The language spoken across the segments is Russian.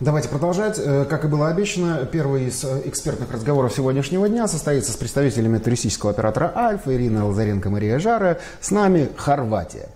Давайте продолжать. Как и было обещано, первый из экспертных разговоров сегодняшнего дня состоится с представителями туристического оператора «Альфа» Ирина Лазаренко, Мария Жарая. С нами Хорватия.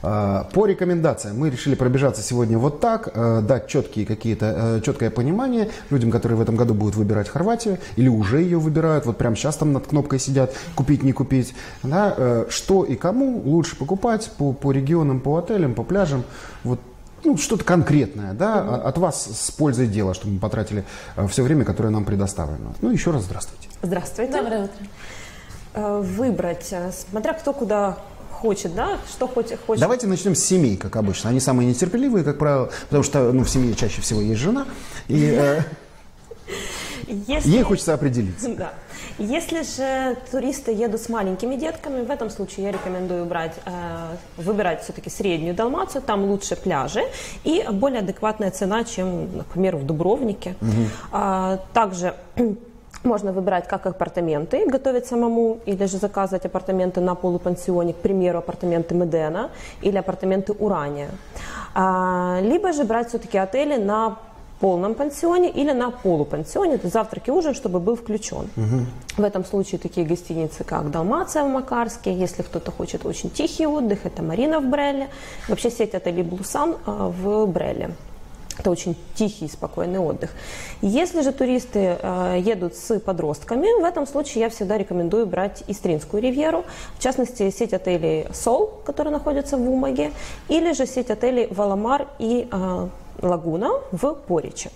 По рекомендациям мы решили пробежаться сегодня вот так, дать четкое понимание людям, которые в этом году будут выбирать Хорватию или уже ее выбирают, вот прямо сейчас там над кнопкой сидят, купить, не купить, да, что и кому лучше покупать по регионам, по отелям, по пляжам, вот. Ну, что-то конкретное, да, от вас с пользой дела, чтобы мы потратили все время, которое нам предоставлено. Ну, еще раз здравствуйте. Здравствуйте. Доброе утро. Выбрать, смотря кто куда хочет, да, что хочет. Давайте начнем с семей, как обычно. Они самые нетерпеливые, как правило, потому что, ну, в семье чаще всего есть жена, и ей хочется определиться. Да. Если же туристы едут с маленькими детками, в этом случае я рекомендую выбирать все-таки среднюю Далмацию, там лучше пляжи и более адекватная цена, чем, например, в Дубровнике. Также можно выбирать как апартаменты, готовить самому, или же заказывать апартаменты на полупансионе, к примеру, апартаменты Медена или апартаменты Урания. Либо же брать все-таки отели на полном пансионе или на полупансионе, то завтрак и ужин, чтобы был включен. В этом случае такие гостиницы, как Далмация в Макарске, если кто-то хочет очень тихий отдых, это Марина в Брелле, вообще сеть отелей Блусан в Брелле. Это очень тихий, спокойный отдых. Если же туристы едут с подростками, в этом случае я всегда рекомендую брать Истринскую ривьеру, в частности, сеть отелей Сол, которые находятся в Умаге, или же сеть отелей Валамар и Лагуна в Порече.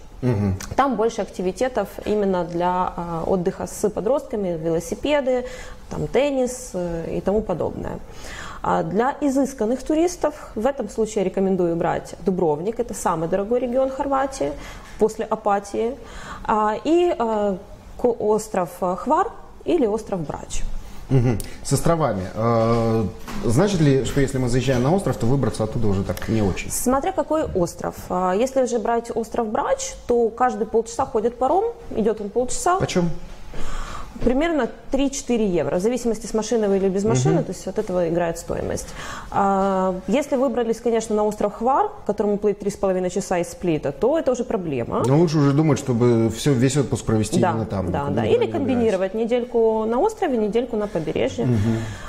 Там больше активитетов именно для отдыха с подростками, велосипеды, там теннис и тому подобное. Для изысканных туристов в этом случае рекомендую брать Дубровник, это самый дорогой регион Хорватии после Апатии, и остров Хвар или остров Брач. С островами. Значит ли, что если мы заезжаем на остров, то выбраться оттуда уже так не очень? Смотря какой остров. Если же брать остров Брач, то каждые полчаса ходит паром, идет он полчаса. Почем? Примерно 3-4 евро, в зависимости с машины вы или без машины, то есть от этого играет стоимость. Если выбрались, конечно, на остров Хвар, к которому плыть 3,5 часа из Сплита, то это уже проблема. Но лучше уже думать, чтобы весь отпуск провести именно там. Да. Или комбинировать недельку на острове, недельку на побережье.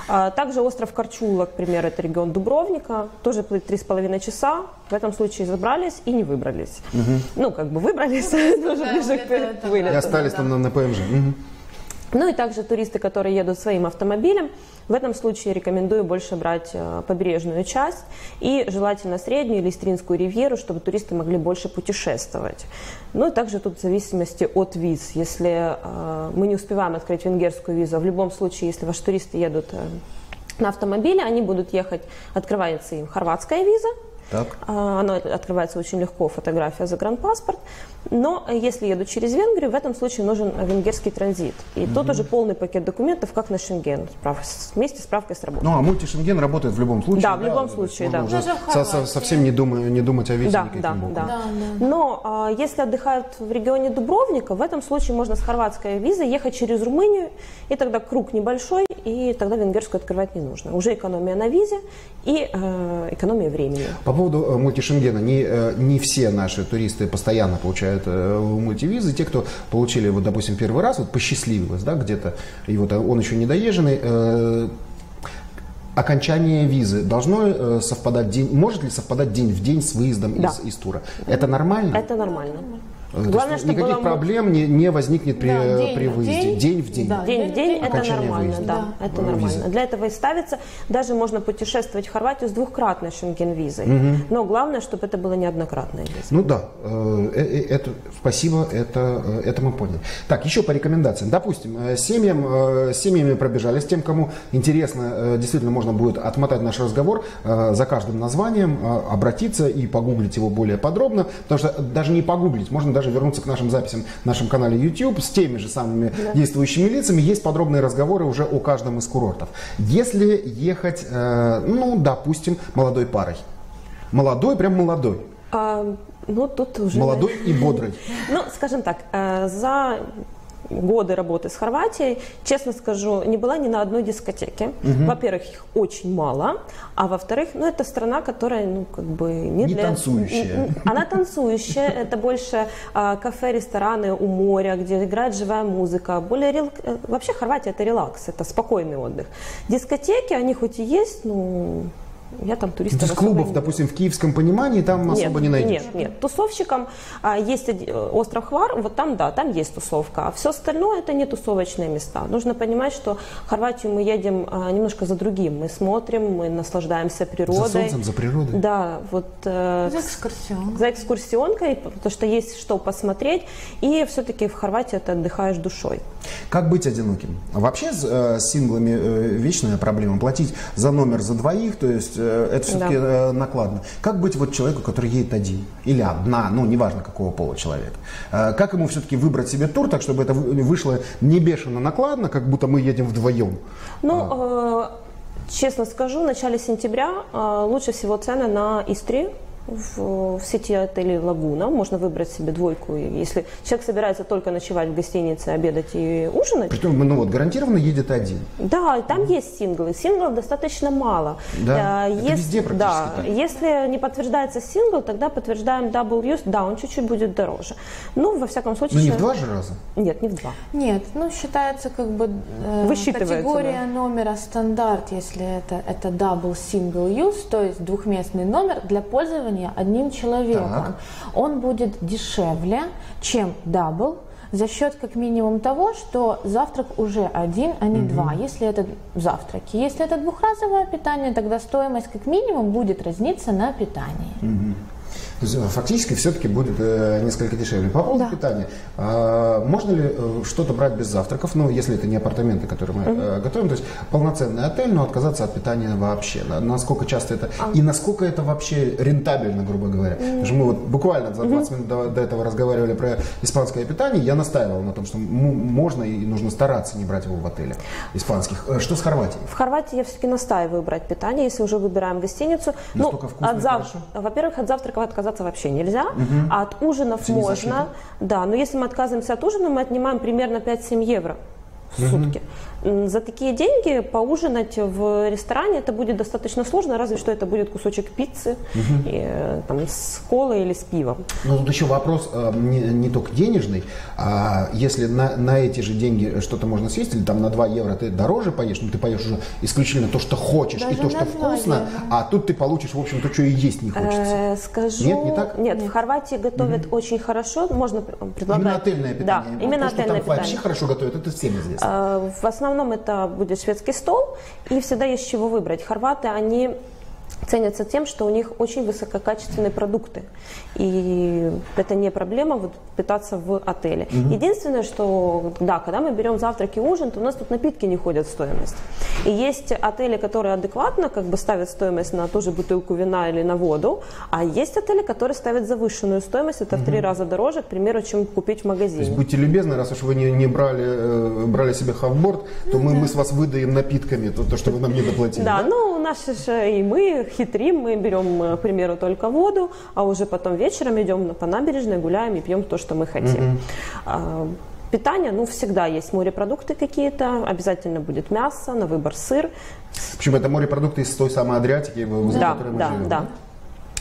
Также остров Корчула, к примеру, это регион Дубровника, тоже плыть 3,5 часа. В этом случае забрались и не выбрались. Ну, как бы выбрались, тоже ближе к вылету. И остались там на ПМЖ. Ну и также туристы, которые едут своим автомобилем, в этом случае рекомендую больше брать побережную часть и желательно среднюю или Истринскую ривьеру, чтобы туристы могли больше путешествовать. Ну и также тут в зависимости от виз. Если мы не успеваем открыть венгерскую визу, в любом случае, если ваши туристы едут на автомобиле, они будут ехать, открывается им хорватская виза. Она открывается очень легко, фотография, загранпаспорт. Но если едут через Венгрию, в этом случае нужен венгерский транзит. И тут уже полный пакет документов, как на Шенген, вместе с справкой с работы. Ну, а мульти-Шенген работает в любом случае. Да, в любом случае, да. Совсем не думать о визе. Да. Но если отдыхают в регионе Дубровника, в этом случае можно с хорватской визой ехать через Румынию, и тогда круг небольшой, и тогда венгерскую открывать не нужно. Уже экономия на визе и экономия времени. По поводу мультишенгена, не все наши туристы постоянно получают мультивизы. Те, кто получили, вот, допустим, первый раз, вот посчастливилось, да, где-то, и вот он еще недоезженный, окончание визы должно совпадать может ли совпадать день в день с выездом из тура? Это нормально? Это нормально. Главное, что никаких проблем не возникнет при выезде. День в день. День в день это нормально. Это нормально. Для этого и ставится. Даже можно путешествовать в Хорватию с двухкратной Шенген-визой. Но главное, чтобы это было неоднократная виза. Ну да. Спасибо, это мы поняли. Так, еще по рекомендациям. Допустим, семьями пробежались, тем, кому интересно, действительно можно будет отмотать наш разговор за каждым названием, обратиться и погуглить его более подробно. Потому что даже не погуглить, можно даже вернуться к нашим записям в нашем канале YouTube с теми же самыми действующими лицами. Есть подробные разговоры уже о каждом из курортов. Если ехать, ну, допустим, молодой парой. Молодой, прям молодой. Ну, тут уже... Молодой и бодрый. Ну, скажем так, за годы работы с Хорватией, честно скажу, не была ни на одной дискотеке. Угу. Во-первых, их очень мало, а во-вторых, ну, это страна, которая, ну, как бы... Не для... танцующая. Она танцующая, это больше кафе, рестораны у моря, где играет живая музыка. Вообще Хорватия – это релакс, это спокойный отдых. Дискотеки, они хоть и есть, ну... Я там туристов особо... клубов, допустим, в киевском понимании там особо не найдешь. Нет, нет. Тусовщикам есть остров Хвар, вот там, да, там есть тусовка. А все остальное это не тусовочные места. Нужно понимать, что в Хорватию мы едем немножко за другим. Мы смотрим, мы наслаждаемся природой. За солнцем, за природой. Да, вот... за экскурсионкой. За экскурсионкой, потому что есть что посмотреть. И все-таки в Хорватии ты отдыхаешь душой. Как быть одиноким? Вообще с синглами вечная проблема. Платить за номер за двоих, то есть это все-таки накладно. Как быть вот человеку, который едет один или одна, ну неважно какого пола человека. Как ему все-таки выбрать себе тур, так чтобы это вышло не бешено накладно, как будто мы едем вдвоем? Ну, честно скажу, в начале сентября лучше всего цены на Истре. В сети отелей «Лагуна» можно выбрать себе двойку. Если человек собирается только ночевать в гостинице, обедать и ужинать... Притом, ну вот, гарантированно едет один. Да, там есть синглы. Синглов достаточно мало. Да, это везде практически так. Если не подтверждается сингл, тогда подтверждаем дабл юз. Да, он чуть-чуть будет дороже. Ну, во всяком случае... Ну, не в два же раза? Нет, не в два. Нет, ну, считается как бы категория номера стандарт, если это дабл сингл юз, то есть двухместный номер для пользования одним человеком. Так. Он будет дешевле, чем дабл, за счет как минимум того, что завтрак уже один, а не два, если это завтраки. Если это двухразовое питание, тогда стоимость как минимум будет разниться на питании. То есть фактически все-таки будет несколько дешевле. По поводу питания, можно ли что-то брать без завтраков, ну, если это не апартаменты, которые мы готовим, то есть полноценный отель, но отказаться от питания вообще? Насколько часто это, и насколько это вообще рентабельно, грубо говоря? Потому что мы вот буквально за 20 минут до этого разговаривали про испанское питание, я настаивал на том, что можно и нужно стараться не брать его в отеле испанских. Что с Хорватией? В Хорватии я все-таки настаиваю брать питание, если уже выбираем гостиницу. Настолько вкусно. Во-первых, от завтраков отказаться вообще нельзя, а от ужинов можно, да, но если мы отказываемся от ужина, мы отнимаем примерно 5-7 евро в сутки. За такие деньги поужинать в ресторане это будет достаточно сложно, разве что это будет кусочек пиццы и, там, с колой или с пивом. Но тут еще вопрос не только денежный, а если на эти же деньги что-то можно съесть, или там на 2 евро ты дороже поешь, но ты поешь уже исключительно то, что хочешь, даже и то, что вкусно, а тут ты получишь, в общем-то, что и есть не хочется. Скажу... Нет, не так? Нет, в Хорватии готовят очень хорошо, можно предлагать... Именно отельное питание. Да, именно отельное питание. Вообще хорошо готовят, это всем известно. В основном это будет шведский стол, и всегда есть чего выбрать. Хорваты, они ценятся тем, что у них очень высококачественные продукты, и это не проблема вот, питаться в отеле. Единственное, что да, когда мы берем завтрак и ужин, то у нас тут напитки не ходят в стоимость. И есть отели, которые адекватно как бы ставят стоимость на ту же бутылку вина или на воду, а есть отели, которые ставят завышенную стоимость, это в 3 раза дороже, к примеру, чем купить в магазине. То есть будьте любезны, раз уж вы не брали себе хавборд, то мы с вас выдаем напитками то, что вы нам не доплатили. Да, ну наши же и мы хитрим, мы берем, к примеру, только воду, а уже потом вечером идем по набережной, гуляем и пьем то, что мы хотим. Питание, ну, всегда есть морепродукты какие-то, обязательно будет мясо, на выбор сыр. Почему это морепродукты из той самой Адриатики, возле которой мы живем? Да.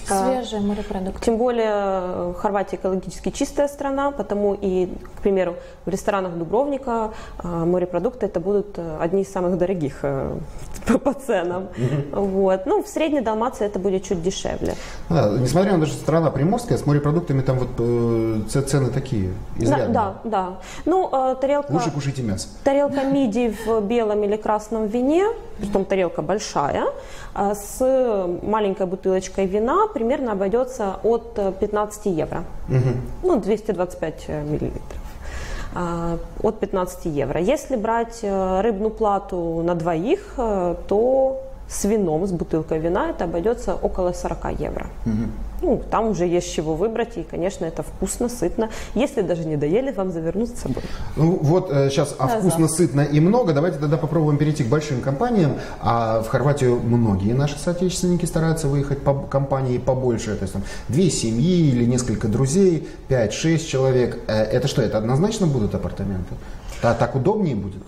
Свежие морепродукты. Тем более Хорватия экологически чистая страна, потому и, к примеру, в ресторанах Дубровника морепродукты это будут одни из самых дорогих по ценам. Вот. Ну, в средней Далмации это будет чуть дешевле. Да, несмотря на то, что страна приморская, с морепродуктами там вот цены такие изрядные. Да, да, да. Ну, тарелка... Лучше кушайте мясо. Тарелка мидии в белом или красном вине, притом тарелка большая, с маленькой бутылочкой вина примерно обойдется от 15 евро. Ну, 225 миллилитров. От 15 евро. Если брать рыбную плату на двоих, то с вином, с бутылкой вина это обойдется около 40 евро. Ну, там уже есть чего выбрать, и, конечно, это вкусно, сытно. Если даже не доели, вам завернут с собой. Ну, вот сейчас вкусно, сытно и много. Давайте тогда попробуем перейти к большим компаниям. А в Хорватию многие наши соотечественники стараются выехать по компании побольше. То есть там две семьи или несколько друзей, 5-6 человек. Это что, это однозначно будут апартаменты? А так удобнее будет?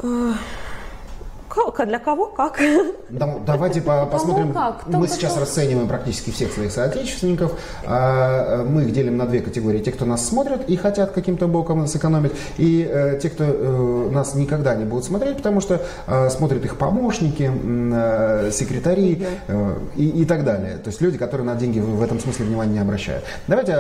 Для кого как? Давайте посмотрим. Мы сейчас расцениваем практически всех своих соотечественников. Мы их делим на две категории. Те, кто нас смотрят и хотят каким-то боком сэкономить, и те, кто нас никогда не будут смотреть, потому что смотрят их помощники, секретари и так далее. То есть люди, которые на деньги в этом смысле внимания не обращают. Давайте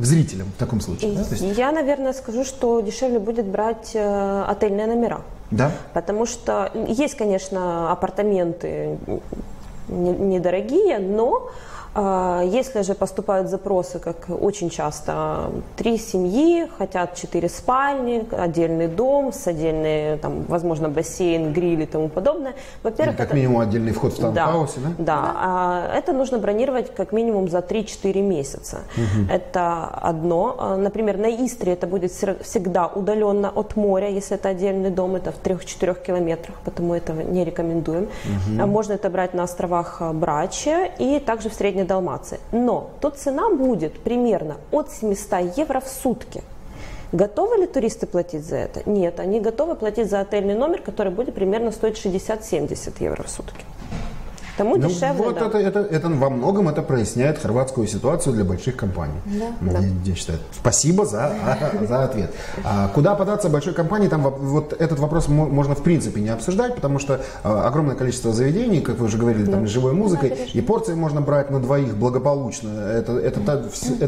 к зрителям в таком случае. Я, наверное, скажу, что дешевле будет брать отельные номера. Да? Потому что есть, конечно, апартаменты недорогие, но если же поступают запросы, как очень часто, 3 семьи, хотят 4 спальни, отдельный дом с отдельной, там, возможно, бассейн, гриль и тому подобное. Во-первых, как минимум отдельный вход в таунхаусе, да? Да, это нужно бронировать как минимум за 3-4 месяца. Угу. Это одно. Например, на Истре это будет всегда удаленно от моря, если это отдельный дом, это в 3-4 километрах, потому этого не рекомендуем. Угу. Можно это брать на островах Браче и также в Средней Далмации. Но тут цена будет примерно от 700 евро в сутки. Готовы ли туристы платить за это? Нет, они готовы платить за отельный номер, который будет примерно стоить 60-70 евро в сутки. Тому дешевле, вот да. Это во многом это проясняет хорватскую ситуацию для больших компаний. Да. Я считаю. Спасибо за ответ. А куда податься большой компании? Там вот этот вопрос можно в принципе не обсуждать, потому что огромное количество заведений, как вы уже говорили, там с живой музыкой, и порции можно брать на двоих благополучно. Это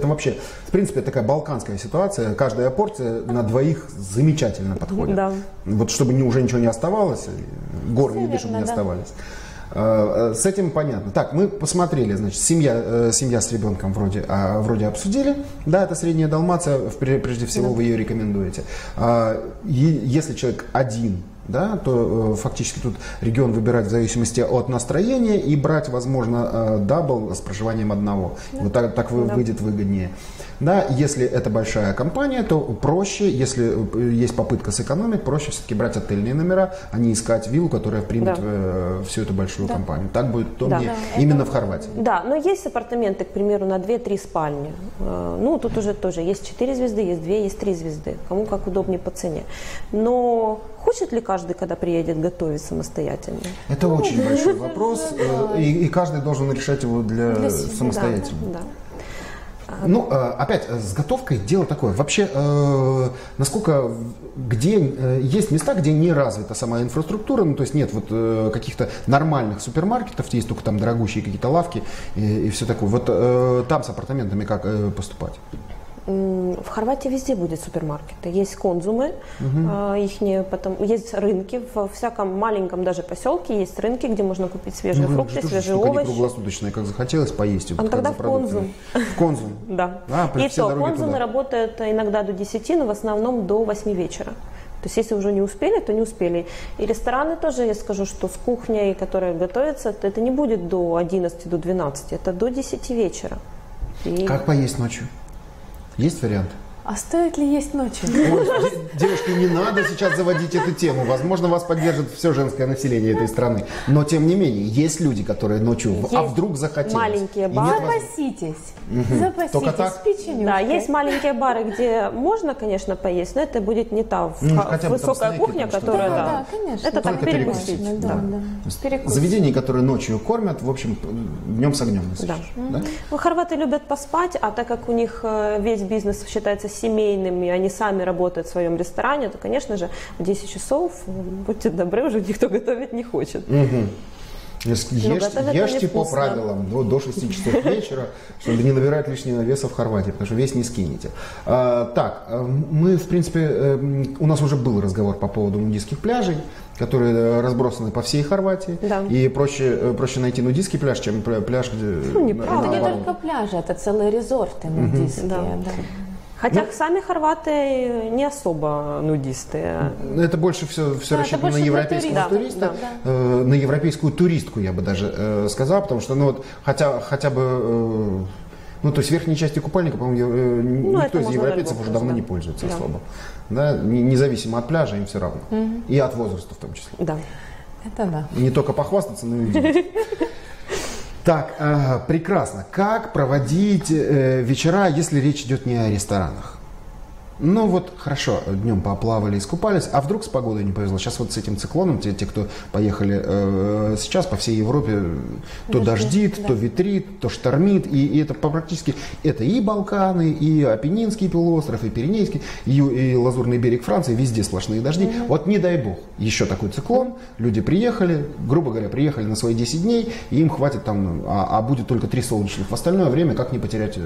вообще, в принципе, такая балканская ситуация. Каждая порция на двоих замечательно подходит. Да. Вот чтобы уже ничего не оставалось, горы еды, чтобы не оставались. С этим понятно. Так, мы посмотрели, значит, семья с ребенком вроде обсудили. Да, это Средняя Далмация, прежде всего вы ее рекомендуете. Если человек один, да, то фактически тут регион выбирать в зависимости от настроения и брать, возможно, дабл с проживанием одного. Вот так выйдет выгоднее. Да, если это большая компания, то проще, если есть попытка сэкономить, проще все-таки брать отельные номера, а не искать виллу, которая примет всю эту большую компанию. Так будет удобнее именно в Хорватии. Да, но есть апартаменты, к примеру, на 2-3 спальни. Ну, тут уже тоже есть 4 звезды, есть 2, есть 3 звезды. Кому как удобнее по цене. Но хочет ли каждый, когда приедет, готовить самостоятельно? Это очень большой вопрос, и каждый должен решать его для самостоятельно. Да. Ну, опять, с готовкой дело такое. Вообще, насколько, где есть места, где не развита сама инфраструктура, ну, то есть нет вот каких-то нормальных супермаркетов, есть только там дорогущие какие-то лавки и все такое. Вот там с апартаментами как поступать? В Хорватии везде будет супермаркеты. Есть концумы, есть рынки. В всяком маленьком даже поселке есть рынки, где можно купить свежие фрукты, свежие овощи. Круглосуточная, как захотелось поесть. Вот, тогда в концум. В концум? Да. И то концумы работают иногда до 10, но в основном до 8 вечера. То есть, если уже не успели, то не успели. И рестораны тоже, я скажу, что с кухней, которая готовится, это не будет до 11, до 12, это до 10 вечера. Как поесть ночью? Есть вариант? А стоит ли есть ночью? Девушки, не надо сейчас заводить эту тему. Возможно, вас поддержит все женское население этой страны. Но, тем не менее, есть люди, которые ночью, а вдруг захотелось. Маленькие бары. Запаситесь. Только так? Да, есть маленькие бары, где можно, конечно, поесть, но это будет не та высокая кухня, которая... Да, конечно. Это так перекусить. Заведения, которые ночью кормят, в общем, днем с огнем. Хорваты любят поспать, а так как у них весь бизнес считается семейными, они сами работают в своем ресторане, то, конечно же, в 10 часов, будьте добры, уже никто готовить не хочет. Угу. Ешьте по правилам до 6 часов вечера, чтобы не набирать лишнего веса в Хорватии, потому что вес не скинете. Так, мы, в принципе, у нас уже был разговор по поводу нудистских пляжей, которые разбросаны по всей Хорватии. Да. И проще найти нудистский пляж, чем пляж, где... Ну, неправда. Это не только пляжи, это целые резорты нудистские. Хотя сами хорваты не особо нудисты. Это больше все рассчитано на европейского туриста, на европейскую туристку, я бы даже сказала, потому что, ну вот, хотя бы... Ну, то есть верхней части купальника, по-моему, ну, никто из европейцев уже давно не пользуется особо. Да? Независимо от пляжа, им все равно. Угу. И от возраста в том числе. Да. Это да. Не только похвастаться, но и увидеть. Так, прекрасно. Как проводить вечера, если речь идет не о ресторанах? Ну вот, хорошо, днем поплавали, искупались, а вдруг с погодой не повезло? Сейчас вот с этим циклоном, те, кто поехали сейчас по всей Европе, то дождит, да. то ветрит, то штормит, и это практически, это и Балканы, и Апеннинский полуостров, и Пиренейский, и Лазурный берег Франции, везде сплошные дожди. Mm-hmm. Вот не дай бог, еще такой циклон, люди приехали, грубо говоря, приехали на свои 10 дней, и им хватит там, а будет только 3 солнечных в остальное время, как не потерять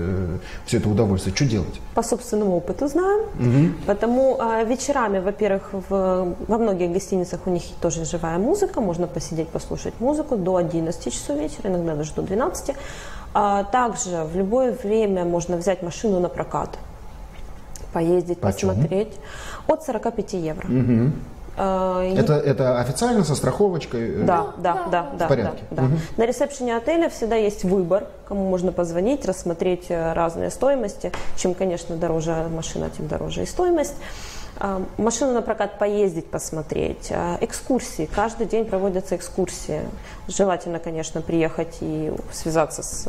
все это удовольствие, что делать? По собственному опыту знаем. Угу. Потому вечерами, во-первых, во многих гостиницах у них тоже живая музыка, можно посидеть, послушать музыку до 11 часов вечера, иногда даже до 12. Также в любое время можно взять машину на прокат, поездить, посмотреть. От 45 евро. Угу. Это официально со страховочкой? Да. В порядке. Да, да. Угу. На ресепшене отеля всегда есть выбор, кому можно позвонить, рассмотреть разные стоимости. Чем, конечно, дороже машина, тем дороже и стоимость. Машину на прокат поездить, посмотреть. Экскурсии. Каждый день проводятся экскурсии. Желательно, конечно, приехать и связаться с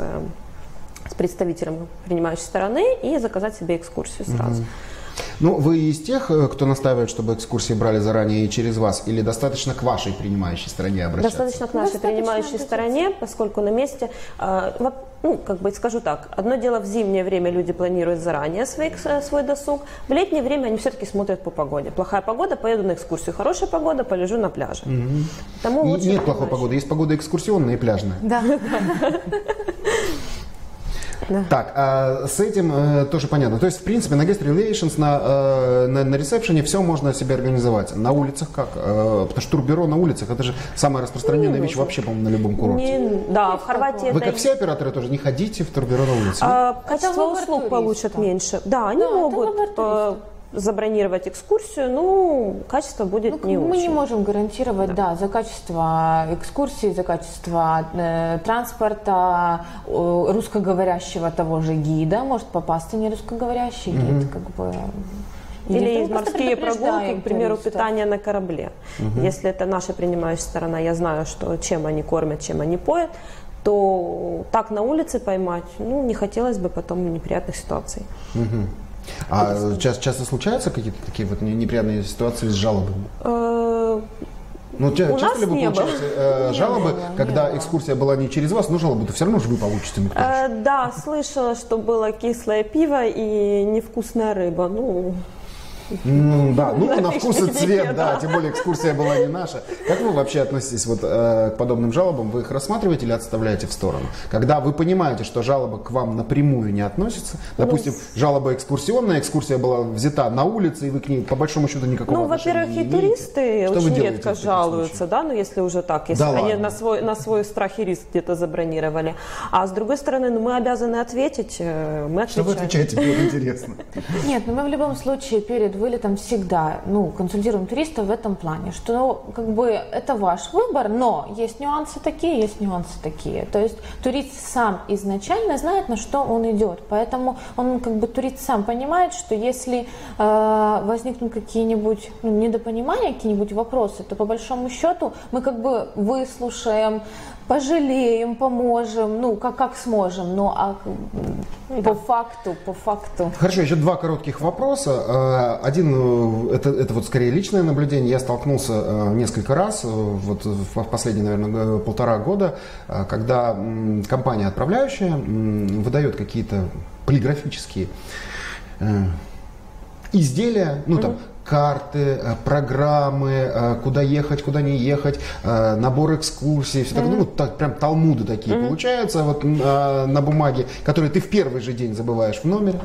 представителем принимающей стороны и заказать себе экскурсию сразу. Угу. Ну, вы из тех, кто настаивает, чтобы экскурсии брали заранее и через вас, или достаточно к вашей принимающей стороне обращаться? Достаточно к нашей принимающей стороне, поскольку на месте, ну, как бы скажу так, одно дело в зимнее время люди планируют заранее свой досуг, в летнее время они все-таки смотрят по погоде. Плохая погода, поеду на экскурсию, хорошая погода, полежу на пляже. Угу. Нет плохой погоды, есть погода экскурсионная и пляжная. Да. Да. Так, с этим тоже понятно. То есть, в принципе, на guest relations, на ресепшене все можно себе организовать. На улицах как? Потому что турбюро на улицах, это же самая распространенная вещь вообще, по-моему, на любом курорте. Да, в Хорватии. Вы, как все операторы, тоже не ходите в турбюро на улице? Качество услуг получат меньше. Да, они могут забронировать экскурсию, ну, качество будет не очень. Мы не можем гарантировать, да, за качество экскурсии, за качество транспорта, русскоговорящего того же гида, может попасться не русскоговорящий гид, как бы. Или морские прогулки, к примеру, питание на корабле. Угу. Если это наша принимающая сторона, я знаю, что чем они кормят, чем они поят, то так на улице поймать, ну, не хотелось бы потом неприятных ситуаций. Угу. А часто случаются какие-то такие вот неприятные ситуации с жалобами? Ну, часто ли вы получаете жалобы, когда экскурсия была не через вас, но жалобу-то все равно же вы получите? Да, слышала, что было кислое пиво и невкусная рыба. Ну, да, ну на вкус и цвет, да, тем более экскурсия была не наша. Как вы вообще относитесь вот к подобным жалобам? Вы их рассматриваете или отставляете в сторону? Когда вы понимаете, что жалоба к вам напрямую не относится, допустим, жалоба экскурсионная, экскурсия была взята на улице, и вы к ней по большому счету никакого отношения не имеете. Ну, во-первых, и туристы очень редко жалуются, да, но если уже так, если они на свой страх и риск где-то забронировали. А с другой стороны, ну, мы обязаны ответить, мы отвечаем. Что вы отвечаете, мне интересно. Нет, ну мы в любом случае перед вылетом всегда, ну, консультируем туристов в этом плане, что, как бы, это ваш выбор, но есть нюансы такие, то есть турист сам изначально знает, на что он идет, поэтому он, как бы, турист сам понимает, что если возникнут какие-нибудь недопонимания, какие-нибудь вопросы, то по большому счету мы, как бы, выслушаем, пожалеем, поможем, ну, как сможем, но по факту. Хорошо, еще два коротких вопроса. Один, это вот скорее личное наблюдение. Я столкнулся несколько раз, вот в последние, наверное, 1,5 года, когда компания отправляющая выдает какие-то полиграфические изделия, ну, там, карты, программы, куда ехать, куда не ехать, набор экскурсий, все такое. Ну, так, прям талмуды такие получаются вот, на бумаге, которые ты в первый же день забываешь в номере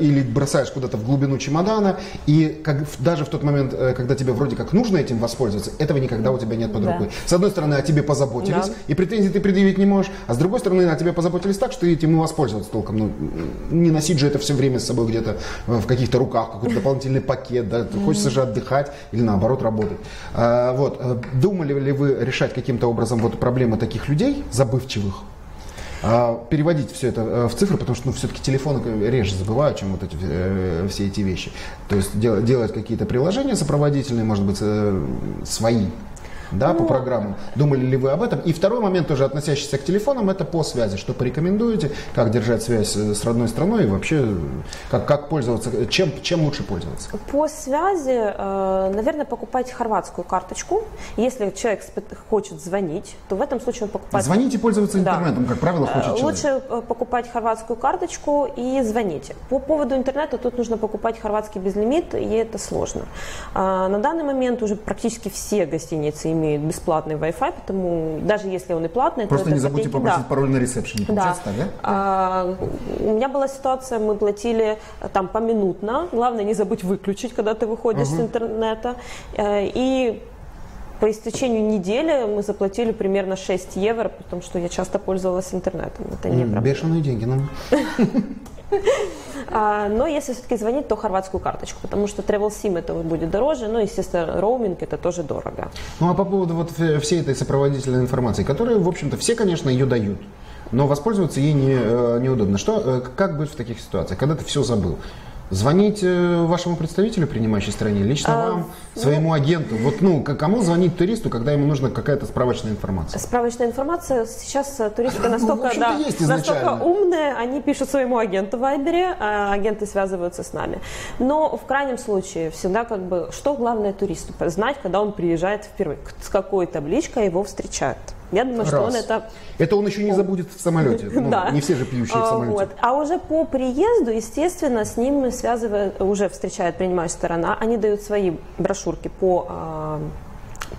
или бросаешь куда-то в глубину чемодана. И даже в тот момент, когда тебе вроде как нужно этим воспользоваться, этого никогда у тебя нет под рукой. С одной стороны, о тебе позаботились, и претензий ты предъявить не можешь, а с другой стороны, о тебе позаботились так, что этим и воспользоваться толком. Ну, не носить же это все время с собой где-то в каких-то руках, какой-то дополнительный пакет, да, хочется же отдыхать или наоборот работать. Вот, думали ли вы решать каким-то образом вот проблемы таких людей, забывчивых? переводить все это в цифры, потому что ну, все-таки телефоны реже забывают, чем вот эти, все эти вещи. То есть делать какие-то приложения сопроводительные, может быть, свои. Да, по программам. Думали ли вы об этом? И второй момент, тоже относящийся к телефонам, это по связи. Что порекомендуете, как держать связь с родной страной и вообще как пользоваться, чем лучше пользоваться? По связи, наверное, покупать хорватскую карточку. Если человек хочет звонить, то в этом случае он покупает... Звонить и пользоваться интернетом, да, как правило, хочет человек. Лучше покупать хорватскую карточку и звоните. По поводу интернета тут нужно покупать хорватский безлимит, и это сложно. На данный момент уже практически все гостиницы имеют бесплатный Wi-Fi, потому даже если он и платный, просто не забудьте попросить пароль на ресепшене. Да. У меня была ситуация, мы платили там поминутно, главное не забыть выключить, когда ты выходишь с интернета, и по истечению недели мы заплатили примерно 6 евро, потому что я часто пользовалась интернетом. Это не проблема. Бешеные деньги нам. Но если все-таки звонить, то хорватскую карточку, потому что travel SIM это будет дороже, но, естественно, роуминг это тоже дорого. Ну а по поводу вот всей этой сопроводительной информации, которую, в общем-то, все, конечно, ее дают, но воспользоваться ей неудобно. Как быть в таких ситуациях, когда ты все забыл? Звонить вашему представителю принимающей стране, лично вам, своему агенту? Вот, ну, кому звонить туристу, когда ему нужна какая-то справочная информация? Справочная информация сейчас туристика настолько, настолько умная, они пишут своему агенту в Вайбере, а агенты связываются с нами. Но в крайнем случае всегда как бы, что главное туристу знать, когда он приезжает впервые, с какой табличкой его встречают. Я думаю, что он это... Это он еще не забудет в самолете. Ну, да. Не все же пьющие в самолете. Вот. А уже по приезду, естественно, с ним связывают, уже встречает принимающая сторона. Они дают свои брошюрки по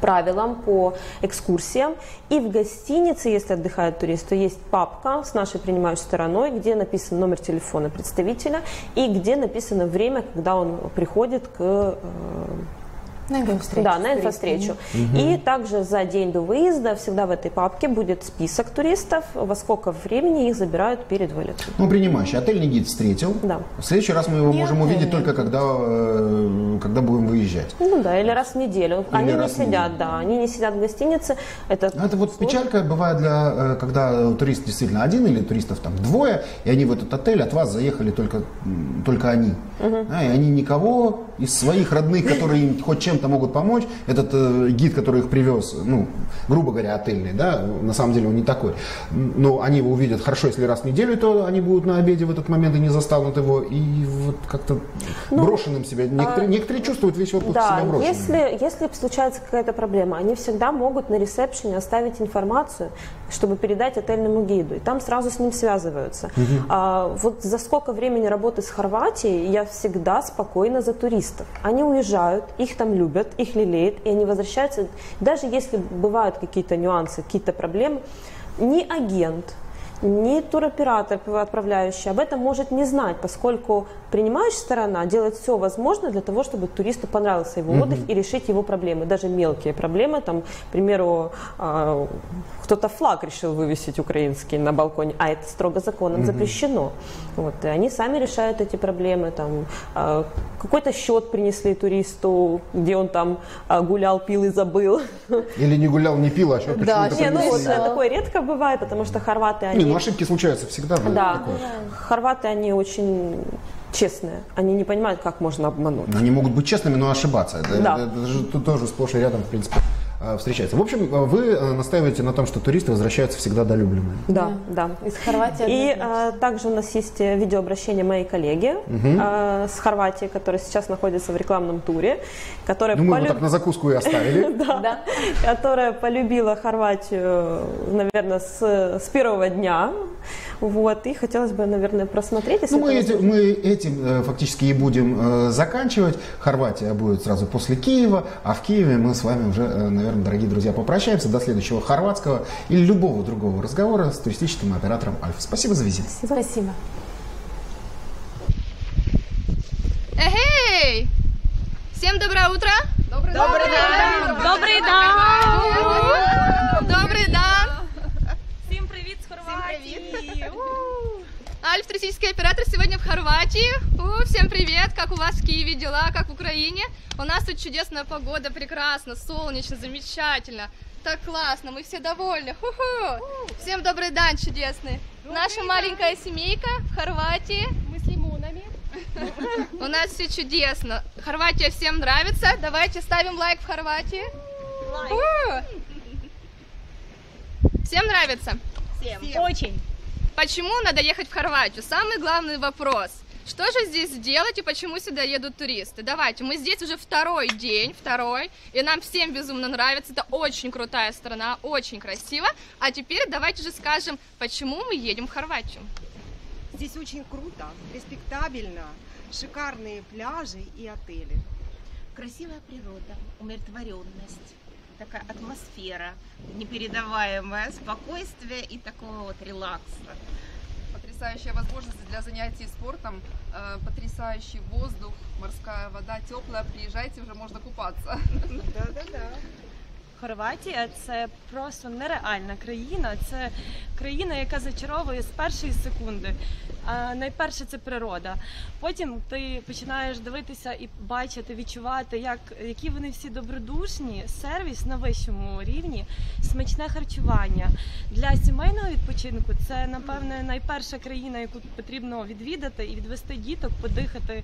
правилам, по экскурсиям. И в гостинице, если отдыхает турист, то есть папка с нашей принимающей стороной, где написан номер телефона представителя и где написано время, когда он приходит к... на инфостречу. И также за день до выезда всегда в этой папке будет список туристов, во сколько времени их забирают перед вылетом. Ну, принимающий. Отельный гид встретил. Да. В следующий раз мы его можем увидеть только когда будем выезжать. Ну да, или раз в неделю. Или они не сидят в гостинице. Это вот печалька бывает, когда турист действительно один или туристов там двое, и они в этот отель от вас заехали только они. Да, и они никого из своих родных, которые им хоть чем-то могут помочь, этот гид, который их привез, ну, грубо говоря, отельный, да, на самом деле он не такой, но они его увидят хорошо, если раз в неделю, то они будут на обеде в этот момент и не застанут его, и вот как-то брошенным себя, некоторые чувствуют весь отпуск себя брошенным. Если случается какая-то проблема, они всегда могут на ресепшене оставить информацию, чтобы передать отельному гиду, и там сразу с ним связываются. Вот за сколько времени работы с Хорватией я всегда спокойна за туристов. Они уезжают, их там любят, их лелеют, и они возвращаются. Даже если бывают какие-то нюансы, какие-то проблемы, ни агент, ни туроператор, отправляющий, об этом может не знать, поскольку принимающая сторона делает все возможное для того, чтобы туристу понравился его отдых и решить его проблемы, даже мелкие проблемы. Там, к примеру, кто-то флаг решил вывесить украинский на балконе, а это строго законом запрещено. Вот, и они сами решают эти проблемы. Там, какой-то счет принесли туристу, где он там гулял, пил и забыл. Или не гулял, не пил, а счет почему-то принесли. Такое редко бывает, потому что хорваты, они... Ну, ошибки случаются всегда. Да, хорваты, они очень честные. Они не понимают, как можно обмануть. Они могут быть честными, но ошибаться. Это же тоже сплошь и рядом, в принципе, встречается. В общем, вы настаиваете на том, что туристы возвращаются всегда долюбленными. Да. Из Хорватии. И также у нас есть видеообращение моей коллеги с Хорватии, которая сейчас находится в рекламном туре. Которая мы его так на закуску и оставили. Которая полюбила Хорватию, наверное, с первого дня. Вот. И хотелось бы, наверное, просмотреть. Ну, мы этим фактически и будем заканчивать. Хорватия будет сразу после Киева, а в Киеве мы с вами уже, наверное, дорогие друзья, попрощаемся до следующего хорватского или любого другого разговора с туристическим оператором Альфа. Спасибо за визит. Спасибо. Эй! Всем доброе утро! Добрый день! Всем привет с Хорватии! Альф Туристический оператор сегодня в Хорватии. Всем привет! Как у вас в Киеве дела? Как в Украине? У нас тут чудесная погода, прекрасно, солнечно, замечательно. Так классно, мы все довольны. Ху-ху. Всем добрый дан чудесный. Наша маленькая семейка в Хорватии. Мы с лимонами. У нас все чудесно. Хорватия всем нравится. Давайте ставим лайк в Хорватии. Лайк. Всем нравится? Всем. Очень. Почему надо ехать в Хорватию? Самый главный вопрос. Что же здесь делать и почему сюда едут туристы? Давайте, мы здесь уже второй день, и нам всем безумно нравится, это очень крутая страна, очень красиво. А теперь давайте же скажем, почему мы едем в Хорватию. Здесь очень круто, респектабельно, шикарные пляжи и отели. Красивая природа, умиротворенность, такая атмосфера непередаваемая, спокойствие и такого вот релакса. Потрясающая возможность для занятий спортом, потрясающий воздух, морская вода, теплая, приезжайте, уже можно купаться. Да-да-да. Хорватія – це просто нереальна країна, це країна, яка зачаровує з першої секунди. Найперше – це природа. Потім ти починаєш дивитися і бачити, відчувати, які вони всі добродушні, сервіс на вищому рівні, смачне харчування. Для сімейного відпочинку це, напевне, найперша країна, яку потрібно відвідати і відвести діток, подихати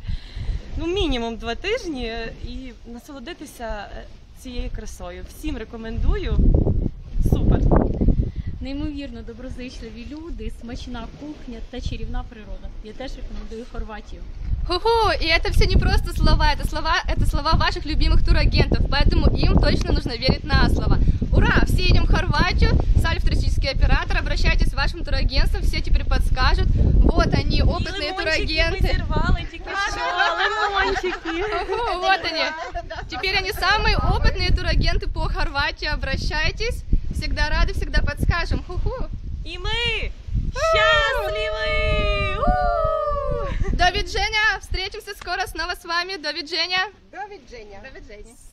мінімум 2 тижні і насолодитися цією красою. Всім рекомендую. Супер! Неймовірно доброзичливі люди, смачна кухня та чарівна природа. Я теж рекомендую Хорватію. Ху-ху! И это все не просто слова, это слова ваших любимых турагентов, поэтому им точно нужно верить на слово. Ура! Все едем в Хорватию, с Альф Туристический Оператор, обращайтесь к вашим турагентам, все теперь подскажут. Вот они, опытные турагенты. Вот они. Теперь они самые опытные турагенты по Хорватии, обращайтесь. Всегда рады, всегда подскажем. Ху-ху! И мы счастливы! До виджения! Встретимся скоро снова с вами. До виджения! До виджения! До виджения!